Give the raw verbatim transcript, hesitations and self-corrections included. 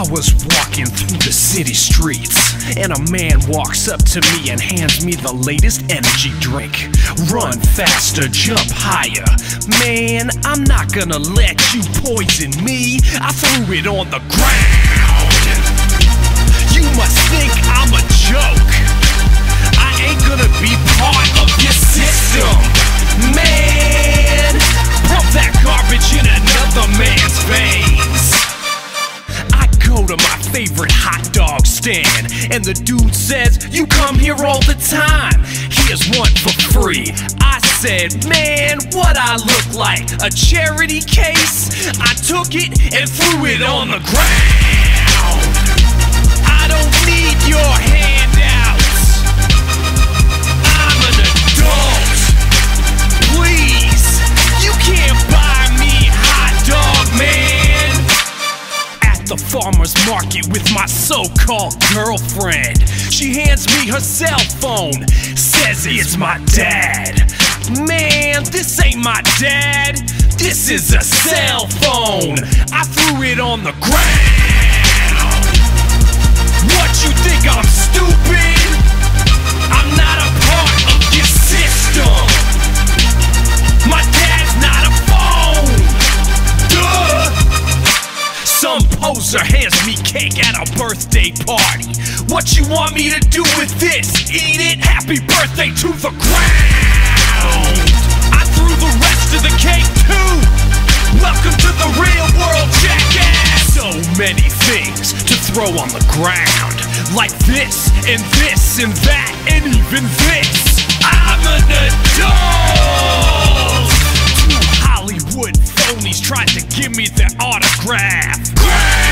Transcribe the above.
I was walking through the city streets, and a man walks up to me and hands me the latest energy drink. Run faster, jump higher. Man, I'm not gonna let you poison me. I threw it on the ground. You must think I'm a joke. I ain't gonna be part of your system. Man, pump that garbage in another man's veins. I go to my favorite hot dog stand, and the dude says, "You come here all the time. Here's one for free." I said, "Man, what I look like? A charity case?" I took it and threw it on the ground. I don't need your handouts. I'm an adult. Please, you can't buy me hot dog, man. The farmer's market with my so-called girlfriend. She hands me her cell phone, says it's my dad. Man, this ain't my dad, this is a cell phone. I threw it on the ground. What, you think I'm stupid? I'm not a part of your system. My dad's not a phone. Duh. Some poser hands me cake at a birthday party. What you want me to do with this? Eat it? Happy birthday to the ground. I threw the rest of the cake too. Welcome to the real world, jackass. So many things to throw on the ground, like this and this and that and even this. I'm an adult. Two Hollywood phonies tried to give me their autograph. Yeah.